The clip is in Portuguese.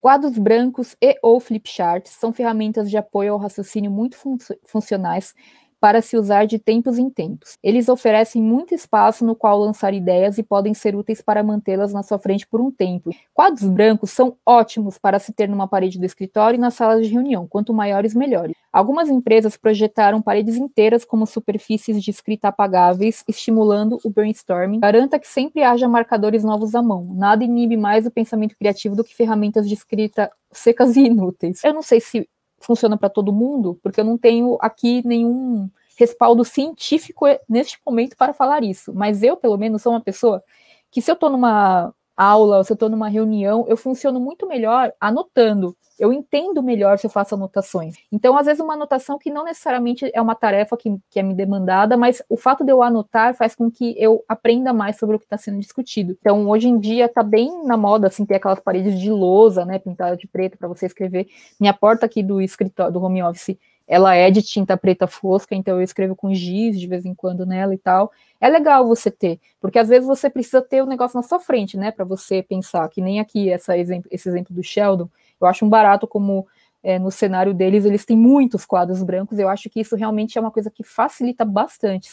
Quadros brancos e ou flipcharts são ferramentas de apoio ao raciocínio muito funcionais para se usar de tempos em tempos. Eles oferecem muito espaço no qual lançar ideias e podem ser úteis para mantê-las na sua frente por um tempo. Quadros brancos são ótimos para se ter numa parede do escritório e nas salas de reunião, quanto maiores, melhores. Algumas empresas projetaram paredes inteiras como superfícies de escrita apagáveis, estimulando o brainstorming. Garanta que sempre haja marcadores novos à mão. Nada inibe mais o pensamento criativo do que ferramentas de escrita secas e inúteis. Eu não sei se funciona para todo mundo, porque eu não tenho aqui nenhum respaldo científico neste momento para falar isso, mas eu, pelo menos, sou uma pessoa que, se eu estou numa aula, ou se eu estou numa reunião, eu funciono muito melhor anotando, eu entendo melhor se eu faço anotações. Então, às vezes, uma anotação que não necessariamente é uma tarefa que é me demandada, mas o fato de eu anotar faz com que eu aprenda mais sobre o que está sendo discutido. Então, hoje em dia, está bem na moda, assim, ter aquelas paredes de lousa, né, pintada de preto para você escrever. Minha porta aqui do escritório, do home office, ela é de tinta preta fosca, então eu escrevo com giz de vez em quando nela e tal. É legal você ter, porque às vezes você precisa ter o negócio na sua frente, né, para você pensar, que nem aqui esse exemplo do Sheldon. Eu acho um barato como no cenário deles eles têm muitos quadros brancos. Eu acho que isso realmente é uma coisa que facilita bastante.